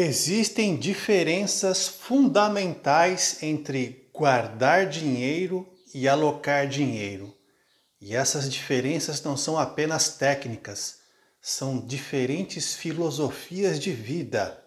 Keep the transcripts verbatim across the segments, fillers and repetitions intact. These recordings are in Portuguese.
Existem diferenças fundamentais entre guardar dinheiro e alocar dinheiro. E essas diferenças não são apenas técnicas, são diferentes filosofias de vida.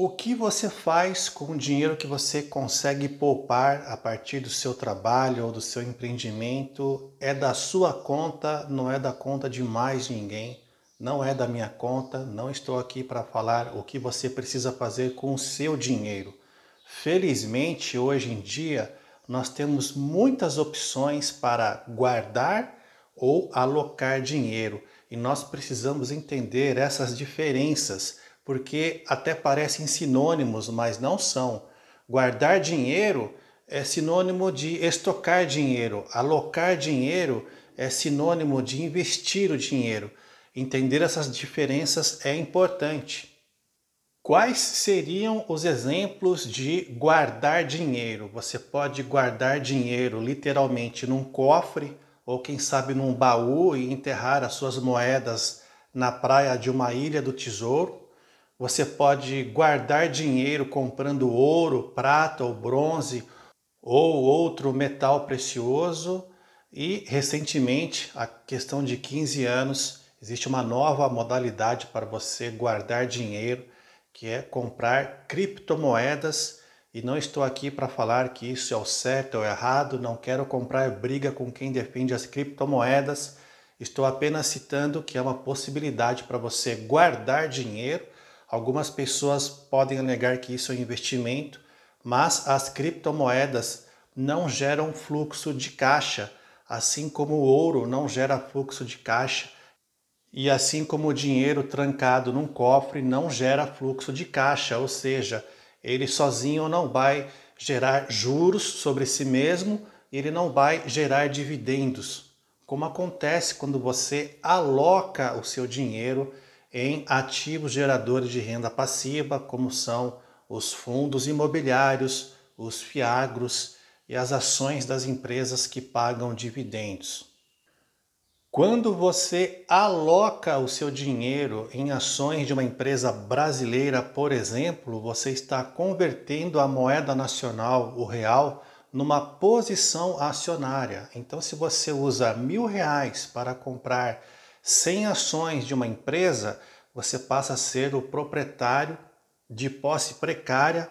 O que você faz com o dinheiro que você consegue poupar a partir do seu trabalho ou do seu empreendimento é da sua conta, não é da conta de mais ninguém, não é da minha conta, não estou aqui para falar o que você precisa fazer com o seu dinheiro. Felizmente, hoje em dia, nós temos muitas opções para guardar ou alocar dinheiro e nós precisamos entender essas diferenças, porque até parecem sinônimos, mas não são. Guardar dinheiro é sinônimo de estocar dinheiro, alocar dinheiro é sinônimo de investir o dinheiro. Entender essas diferenças é importante. Quais seriam os exemplos de guardar dinheiro? Você pode guardar dinheiro literalmente num cofre, ou quem sabe num baú e enterrar as suas moedas na praia de uma ilha do tesouro. Você pode guardar dinheiro comprando ouro, prata ou bronze ou outro metal precioso. E recentemente, a questão de quinze anos, existe uma nova modalidade para você guardar dinheiro, que é comprar criptomoedas. E não estou aqui para falar que isso é o certo ou errado, não quero comprar briga com quem defende as criptomoedas. Estou apenas citando que é uma possibilidade para você guardar dinheiro. Algumas pessoas podem alegar que isso é um investimento, mas as criptomoedas não geram fluxo de caixa, assim como o ouro não gera fluxo de caixa, e assim como o dinheiro trancado num cofre não gera fluxo de caixa, ou seja, ele sozinho não vai gerar juros sobre si mesmo, ele não vai gerar dividendos, como acontece quando você aloca o seu dinheiro em ativos geradores de renda passiva, como são os fundos imobiliários, os fiagros e as ações das empresas que pagam dividendos. Quando você aloca o seu dinheiro em ações de uma empresa brasileira, por exemplo, você está convertendo a moeda nacional, o real, numa posição acionária. Então, se você usa mil reais para comprar cem ações de uma empresa, você passa a ser o proprietário de posse precária,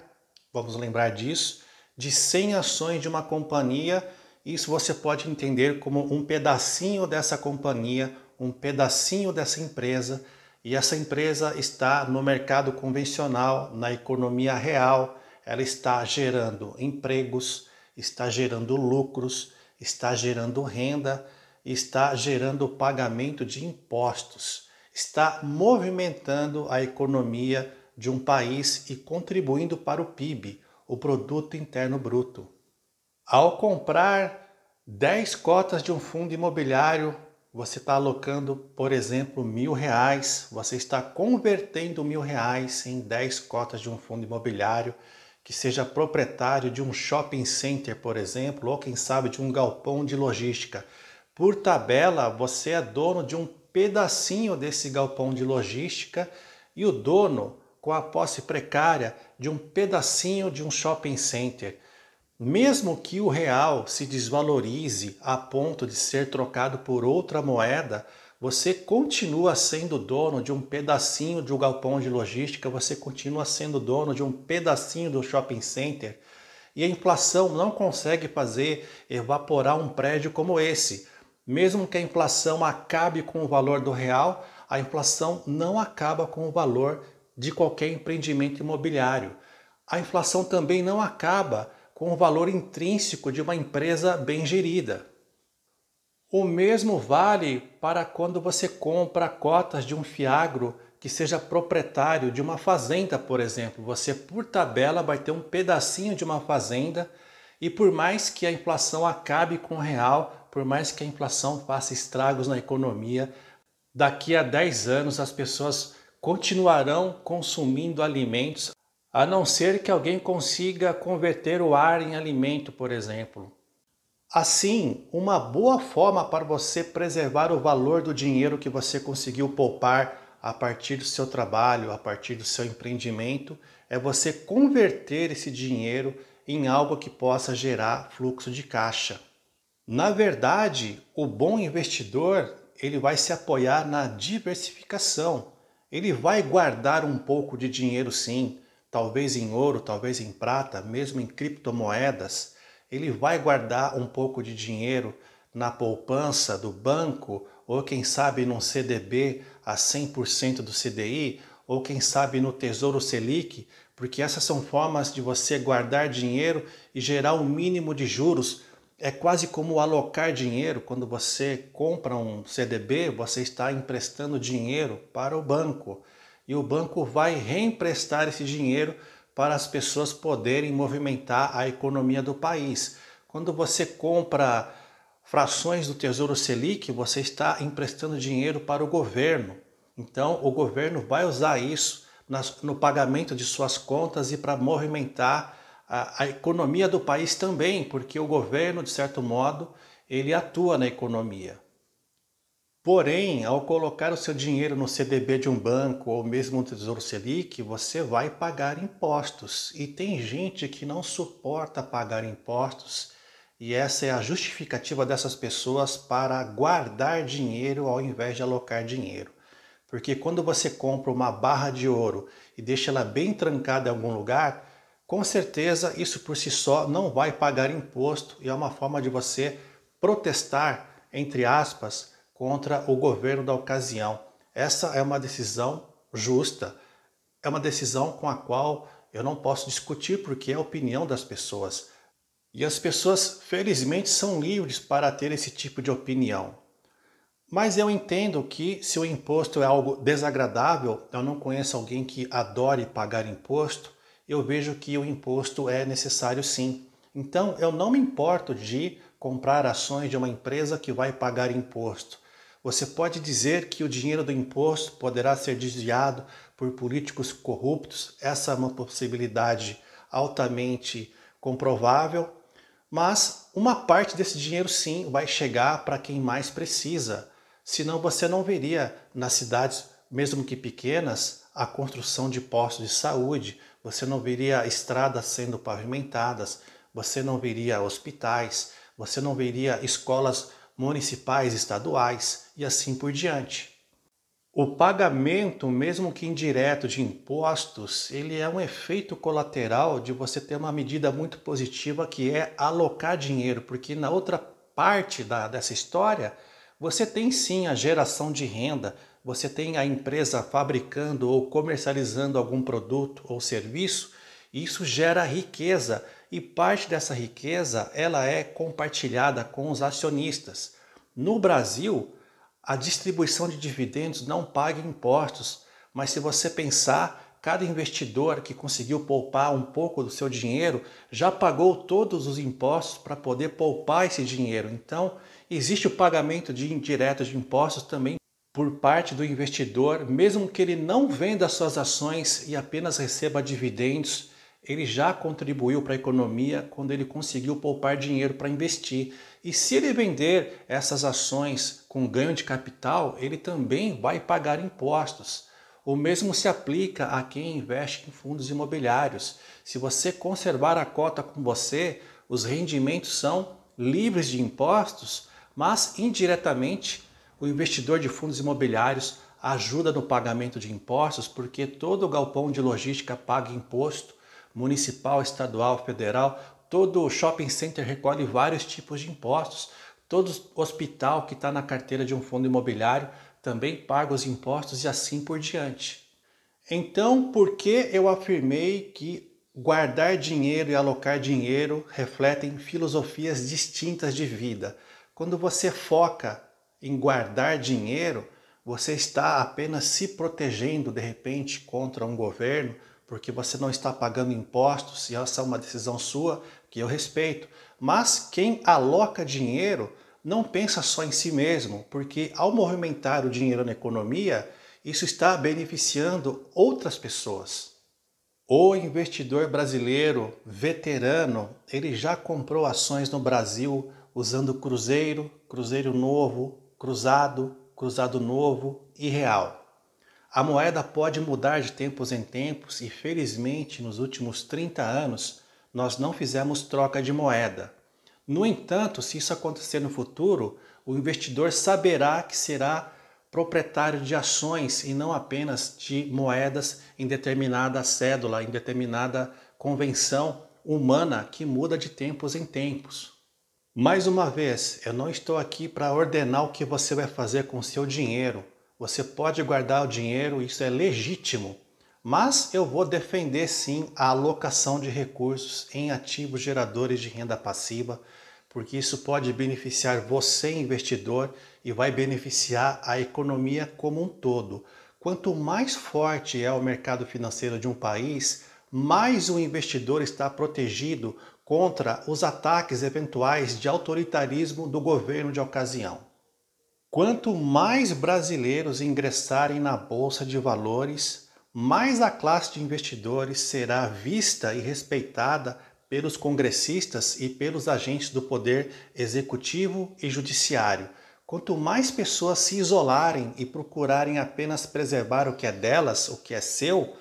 vamos lembrar disso, de cem ações de uma companhia. Isso você pode entender como um pedacinho dessa companhia, um pedacinho dessa empresa, e essa empresa está no mercado convencional, na economia real, ela está gerando empregos, está gerando lucros, está gerando renda, está gerando o pagamento de impostos, está movimentando a economia de um país e contribuindo para o P I B, o Produto Interno Bruto. Ao comprar dez cotas de um fundo imobiliário, você está alocando, por exemplo, mil reais, você está convertendo mil reais em dez cotas de um fundo imobiliário, que seja proprietário de um shopping center, por exemplo, ou quem sabe de um galpão de logística. Por tabela, você é dono de um pedacinho desse galpão de logística e o dono, com a posse precária, de um pedacinho de um shopping center. Mesmo que o real se desvalorize a ponto de ser trocado por outra moeda, você continua sendo dono de um pedacinho de um galpão de logística, você continua sendo dono de um pedacinho do shopping center. E a inflação não consegue fazer evaporar um prédio como esse. Mesmo que a inflação acabe com o valor do real, a inflação não acaba com o valor de qualquer empreendimento imobiliário. A inflação também não acaba com o valor intrínseco de uma empresa bem gerida. O mesmo vale para quando você compra cotas de um fiagro que seja proprietário de uma fazenda, por exemplo. Você, por tabela, vai ter um pedacinho de uma fazenda e por mais que a inflação acabe com o real, por mais que a inflação faça estragos na economia, daqui a dez anos as pessoas continuarão consumindo alimentos, a não ser que alguém consiga converter o ar em alimento, por exemplo. Assim, uma boa forma para você preservar o valor do dinheiro que você conseguiu poupar a partir do seu trabalho, a partir do seu empreendimento, é você converter esse dinheiro em algo que possa gerar fluxo de caixa. Na verdade, o bom investidor, ele vai se apoiar na diversificação. Ele vai guardar um pouco de dinheiro sim, talvez em ouro, talvez em prata, mesmo em criptomoedas. Ele vai guardar um pouco de dinheiro na poupança do banco, ou quem sabe num C D B a cem por cento do C D I, ou quem sabe no Tesouro Selic, porque essas são formas de você guardar dinheiro e gerar o mínimo de juros. É quase como alocar dinheiro. Quando você compra um C D B, você está emprestando dinheiro para o banco. E o banco vai reemprestar esse dinheiro para as pessoas poderem movimentar a economia do país. Quando você compra frações do Tesouro Selic, você está emprestando dinheiro para o governo. Então, o governo vai usar isso no pagamento de suas contas e para movimentar a, a economia do país também, porque o governo, de certo modo, ele atua na economia. Porém, ao colocar o seu dinheiro no C D B de um banco ou mesmo no Tesouro Selic, você vai pagar impostos. E tem gente que não suporta pagar impostos, e essa é a justificativa dessas pessoas para guardar dinheiro ao invés de alocar dinheiro. Porque quando você compra uma barra de ouro e deixa ela bem trancada em algum lugar, com certeza isso por si só não vai pagar imposto, e é uma forma de você protestar, entre aspas, contra o governo da ocasião. Essa é uma decisão justa, é uma decisão com a qual eu não posso discutir porque é a opinião das pessoas. E as pessoas, felizmente, são livres para ter esse tipo de opinião. Mas eu entendo que se o imposto é algo desagradável, eu não conheço alguém que adore pagar imposto, eu vejo que o imposto é necessário sim. Então, eu não me importo de comprar ações de uma empresa que vai pagar imposto. Você pode dizer que o dinheiro do imposto poderá ser desviado por políticos corruptos, essa é uma possibilidade altamente comprovável, mas uma parte desse dinheiro sim vai chegar para quem mais precisa, senão você não veria nas cidades, mesmo que pequenas, a construção de postos de saúde, você não veria estradas sendo pavimentadas, você não veria hospitais, você não veria escolas municipais, estaduais e assim por diante. O pagamento, mesmo que indireto, de impostos, ele é um efeito colateral de você ter uma medida muito positiva que é alocar dinheiro, porque na outra parte da, dessa história, você tem sim a geração de renda, você tem a empresa fabricando ou comercializando algum produto ou serviço, e isso gera riqueza. E parte dessa riqueza ela é compartilhada com os acionistas. No Brasil, a distribuição de dividendos não paga impostos, mas se você pensar, cada investidor que conseguiu poupar um pouco do seu dinheiro já pagou todos os impostos para poder poupar esse dinheiro. Então, existe o pagamento de indiretos de impostos também por parte do investidor, mesmo que ele não venda suas ações e apenas receba dividendos. Ele já contribuiu para a economia quando ele conseguiu poupar dinheiro para investir. E se ele vender essas ações com ganho de capital, ele também vai pagar impostos. O mesmo se aplica a quem investe em fundos imobiliários. Se você conservar a cota com você, os rendimentos são livres de impostos, mas indiretamente o investidor de fundos imobiliários ajuda no pagamento de impostos, porque todo galpão de logística paga imposto, municipal, estadual, federal, todo shopping center recolhe vários tipos de impostos, todo hospital que está na carteira de um fundo imobiliário também paga os impostos e assim por diante. Então, por que eu afirmei que guardar dinheiro e alocar dinheiro refletem filosofias distintas de vida? Quando você foca em guardar dinheiro, você está apenas se protegendo de repente contra um governo, porque você não está pagando impostos e essa é uma decisão sua que eu respeito. Mas quem aloca dinheiro não pensa só em si mesmo, porque ao movimentar o dinheiro na economia, isso está beneficiando outras pessoas. O investidor brasileiro veterano, ele já comprou ações no Brasil usando Cruzeiro, Cruzeiro Novo, Cruzado, Cruzado Novo e Real. A moeda pode mudar de tempos em tempos e, felizmente, nos últimos trinta anos, nós não fizemos troca de moeda. No entanto, se isso acontecer no futuro, o investidor saberá que será proprietário de ações e não apenas de moedas em determinada cédula, em determinada convenção humana que muda de tempos em tempos. Mais uma vez, eu não estou aqui para ordenar o que você vai fazer com o seu dinheiro. Você pode guardar o dinheiro, isso é legítimo, mas eu vou defender sim a alocação de recursos em ativos geradores de renda passiva, porque isso pode beneficiar você, investidor, e vai beneficiar a economia como um todo. Quanto mais forte é o mercado financeiro de um país, mais o investidor está protegido contra os ataques eventuais de autoritarismo do governo de ocasião. Quanto mais brasileiros ingressarem na Bolsa de Valores, mais a classe de investidores será vista e respeitada pelos congressistas e pelos agentes do poder executivo e judiciário. Quanto mais pessoas se isolarem e procurarem apenas preservar o que é delas, o que é seu,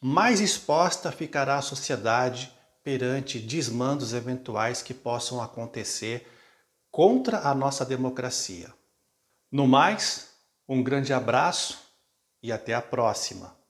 mais exposta ficará a sociedade perante desmandos eventuais que possam acontecer contra a nossa democracia. No mais, um grande abraço e até a próxima!